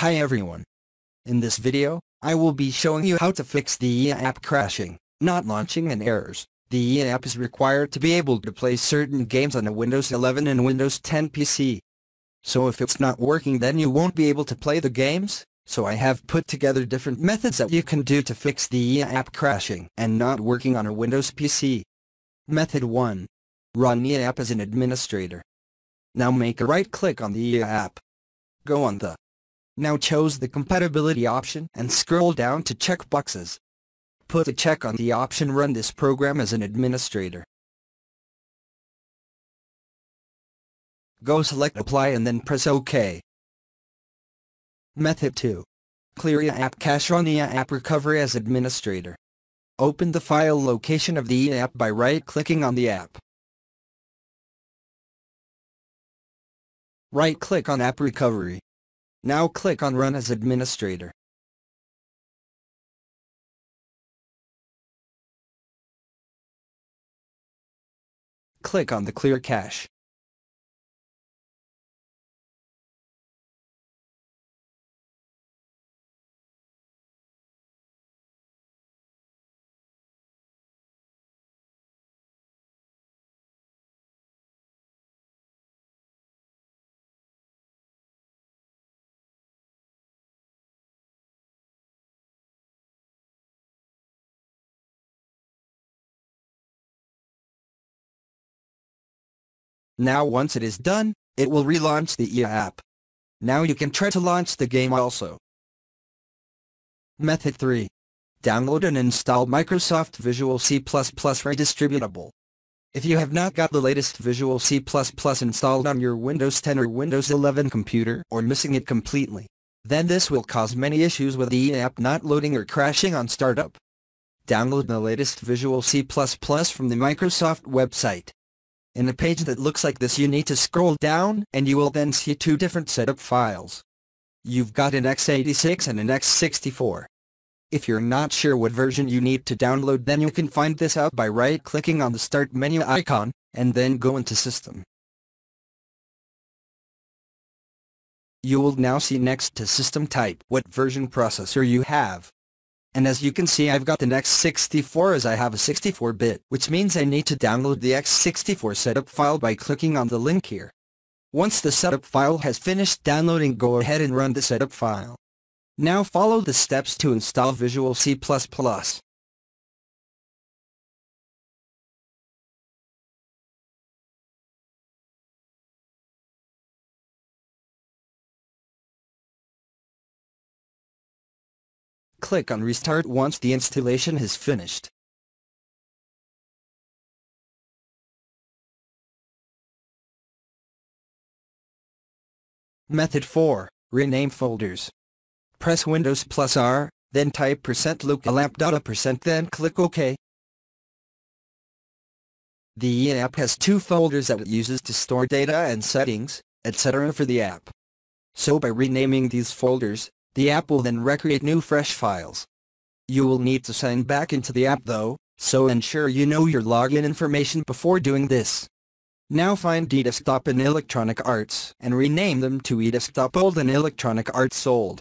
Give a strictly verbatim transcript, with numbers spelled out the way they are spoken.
Hi everyone. In this video, I will be showing you how to fix the eApp crashing, not launching and errors. The eApp is required to be able to play certain games on a Windows eleven and Windows ten P C. So if it's not working, then you won't be able to play the games, so I have put together different methods that you can do to fix the eApp crashing and not working on a Windows P C. Method one. Run eApp as an administrator. Now make a right-click on the eApp. Go on the Now choose the compatibility option and scroll down to checkboxes. Put a check on the option Run this program as an administrator. Go select Apply and then press OK. Method two. Clear eApp cache. Run eApp recovery as administrator. Open the file location of the eApp by right-clicking on the app. Right-click on App Recovery. Now click on Run as Administrator. Click on the Clear Cache. Now once it is done, it will relaunch the eApp. Now you can try to launch the game also. Method three. Download and install Microsoft Visual C plus plus redistributable. If you have not got the latest Visual C plus plus installed on your Windows ten or Windows eleven computer or missing it completely, then this will cause many issues with the eApp not loading or crashing on startup. Download the latest Visual C plus plus from the Microsoft website. In a page that looks like this, you need to scroll down and you will then see two different setup files. You've got an x eighty-six and an x sixty-four. If you're not sure what version you need to download, then you can find this out by right-clicking on the Start menu icon, and then go into System. You will now see next to System Type what version processor you have. And as you can see, I've got the x sixty-four as I have a sixty-four bit, which means I need to download the x sixty-four setup file by clicking on the link here. Once the setup file has finished downloading, go ahead and run the setup file. Now follow the steps to install Visual C plus plus. Click on Restart once the installation is finished. Method four. Rename folders. Press Windows plus R, then type percent local app dot a percent, then click OK. The eApp has two folders that it uses to store data and settings, et cetera for the app. So by renaming these folders, the app will then recreate new fresh files. You will need to sign back into the app though, so ensure you know your login information before doing this. Now find eDesktop and Electronic Arts and rename them to eDesktop Old and Electronic Arts Old.